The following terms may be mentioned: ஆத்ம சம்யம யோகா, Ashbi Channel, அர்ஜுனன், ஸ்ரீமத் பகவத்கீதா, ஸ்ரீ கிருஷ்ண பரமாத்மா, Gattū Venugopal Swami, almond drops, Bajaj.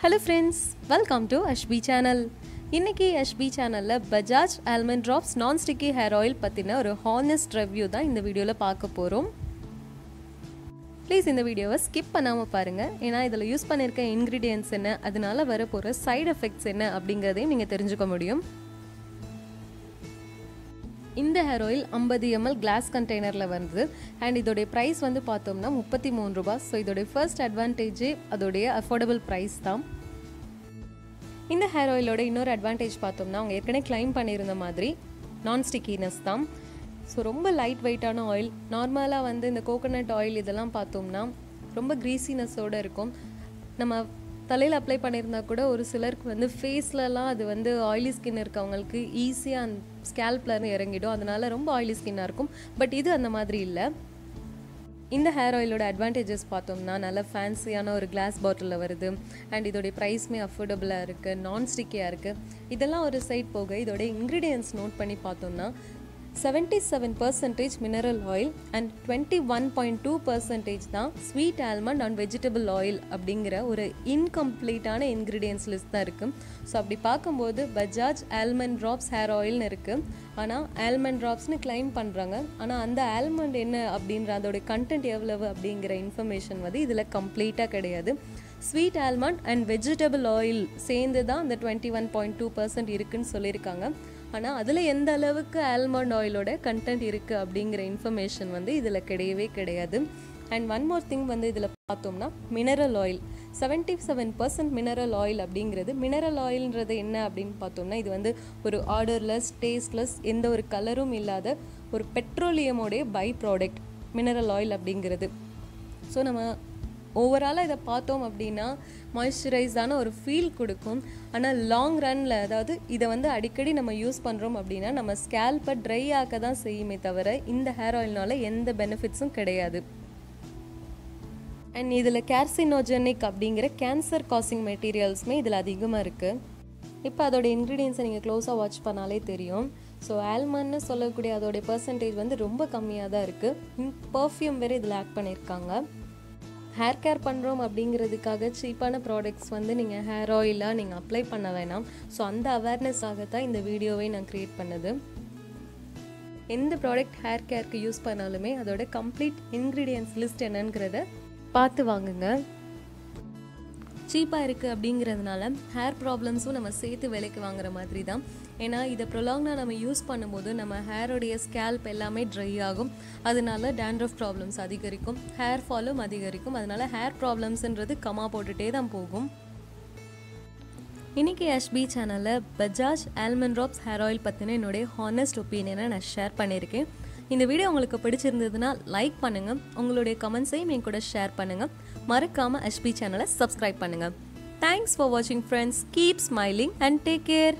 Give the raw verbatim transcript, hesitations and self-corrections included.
Hello friends, welcome to Ashbi Channel. இன்னைக்கு Ashbi Channel Bajaj almond drops non-sticky hair oil பத்தின ஒரு honest review தான் இந்த வீடியோல பார்க்க போறோம். Please இந்த வீடியோவை skip பண்ணாம பாருங்க. ஏனா இதல யூஸ் பண்ணிருக்க ingredients என்ன, அதனால வரப்போற side effects என்ன அப்படிங்கறதையும் நீங்க தெரிஞ்சுக்க முடியும். இந்த hair oil fifty milliliters glass containerல வருது and இதோட price வந்து பார்த்தோம்னா thirty-three ரூபாய். So இதோட first advantage அதோட affordable price தான். இந்த hair oil ஓட இன்னொரு advantage பார்த்தோம்னா அவங்க ஏற்கனவே claim பண்ணியிருந்த மாதிரி non stickiness தான். So ரொம்ப light weight ஆன oil. நார்மலா வந்து இந்த coconut oil இதெல்லாம் பார்த்தோம்னா ரொம்ப greasiness ஓட இருக்கும். நம்ம தலையில அப்ளை பண்ணிருந்தா கூட ஒரு சிலருக்கு வந்து ஃபேஸ்லலாம் அது வந்து oily skin இருக்கவங்களுக்கு ஈஸியா ஸ்கல்ப்ல இறங்கிடும். அதனால ரொம்ப oily skin ஆ இருக்கும். பட் இது அந்த மாதிரி இல்ல. இந்த hair oil ஓட advantages பார்த்தோம்னா நல்ல ஃபேன்சியான ஒரு glass bottle வருது and இதோட பிரைஸ்மே அஃபோர்டபிளா இருக்கு, நான் ஸ்டிக்கியா இருக்கு. இதெல்லாம் ஒரு சைட் போக இதோட ingredients நோட் பண்ணி பார்த்தோம்னா seventy-seven percent mineral oil and twenty-one point two percent தான் sweet almond and vegetable oil அப்படிங்கற ஒரு incomplete ஆன ingredients list தான் இருக்கு. சோ அப்படி பாக்கும்போது Bajaj almond drops hair oil னு இருக்கு. ஆனா almond drops னு claim பண்றாங்க. ஆனா அந்த almond என்ன அப்படிங்கற அதோட content எவ்வளவு அப்படிங்கற information வந்து இதுல கம்ப்ளீட்டா கிடையாது. Sweet almond and vegetable oil சேர்ந்து தான் அந்த twenty-one point two percent இருக்குன்னு சொல்லிருக்காங்க. ஆனா அதுல எந்த அளவுக்கு ஆல்மண்ட் ஆயிலோட கண்டென்ட் இருக்கு அப்படிங்கற இன்ஃபர்மேஷன் வந்து இதுல கிடையவே கிடையாது. அண்ட் ஒன் மோர் திங் வந்து இதுல பார்த்தோம்னா mineral oil seventy-seven percent mineral oil அப்படிங்கிறது. மினரல் ஆயில்ன்றது என்ன அப்படின்னு பார்த்தோம்னா இது வந்து ஒரு ஆர்டர்லெஸ், டேஸ்ட்லெஸ், எந்த ஒரு கலரும் இல்லாத ஒரு பெட்ரோலியமோடைய பை ப்ராடக்ட் மினரல் ஆயில் அப்படிங்கிறது. ஸோ நம்ம ஓவராலாக இதை பார்த்தோம் அப்படின்னா மாய்ஸ்சரைஸான ஒரு ஃபீல் கொடுக்கும். ஆனால் லாங் ரனில், அதாவது இதை வந்து அடிக்கடி நம்ம யூஸ் பண்ணுறோம் அப்படின்னா நம்ம ஸ்கேல்பை ட்ரை ஆக்க தான் செய்யுமே தவிர இந்த ஹேர் ஆயில்னால எந்த பெனிஃபிட்ஸும் கிடையாது. அண்ட் இதில் கேர்சினோஜெனிக் அப்படிங்கிற கேன்சர் காசிங் மெட்டீரியல்ஸுமே இதில் அதிகமாக இருக்குது. இப்போ அதோட இன்க்ரீடியன்ஸை நீங்கள் க்ளோஸாக வாட்ச் பண்ணாலே தெரியும். ஸோ ஆல்மண்ட்னு சொல்லக்கூடிய அதோடைய பர்சன்டேஜ் வந்து ரொம்ப கம்மியாக தான் இருக்குது. பர்ஃப்யூம் வேறு இதில் ஆட் பண்ணியிருக்காங்க. ஹேர் கேர் பண்ணுறோம் அப்படிங்கிறதுக்காக சீப்பான ப்ராடக்ட்ஸ் வந்து நீங்கள் ஹேர் ஆயிலாக நீங்கள் அப்ளை பண்ண வேணாம். ஸோ அந்த அவேர்னஸ்க்காக தான் இந்த வீடியோவை நான் க்ரியேட் பண்ணது. எந்த ப்ராடக்ட் ஹேர் கேருக்கு யூஸ் பண்ணாலுமே அதோட கம்ப்ளீட் இன்க்ரீடியன்ஸ் லிஸ்ட் என்னங்கிறத பார்த்து வாங்குங்க. சீப்பாக இருக்குது அப்படிங்கிறதுனால ஹேர் ப்ராப்ளம்ஸும் நம்ம சேர்த்து விலைக்கு வாங்குற மாதிரி தான். ஏன்னா இதை ப்ரொலாங்காக நம்ம யூஸ் பண்ணும்போது நம்ம ஹேரோடைய ஸ்கேல்ப் எல்லாமே ட்ரை ஆகும். அதனால டேண்ட்ரஃப் ப்ராப்ளம்ஸ் அதிகரிக்கும், ஹேர் ஃபாலும் அதிகரிக்கும். அதனால ஹேர் ப்ராப்ளம்ஸ்ன்றது கம்மா போட்டுகிட்டே தான் போகும். இன்றைக்கி Ashbi சேனலில் Bajaj almond drops hair oil பற்றின என்னுடைய ஹானஸ்ட் ஒப்பீனியனை நான் ஷேர் பண்ணியிருக்கேன். இந்த வீடியோ உங்களுக்கு பிடிச்சிருந்ததுன்னா லைக் பண்ணுங்கள், உங்களுடைய கமெண்ட்ஸையும் என் கூட ஷேர் பண்ணுங்கள். மறக்காமல் Ashbi சேனலை சப்ஸ்கிரைப் பண்ணுங்கள். தேங்க்ஸ் ஃபார் வாட்சிங் friends. Keep smiling and take care.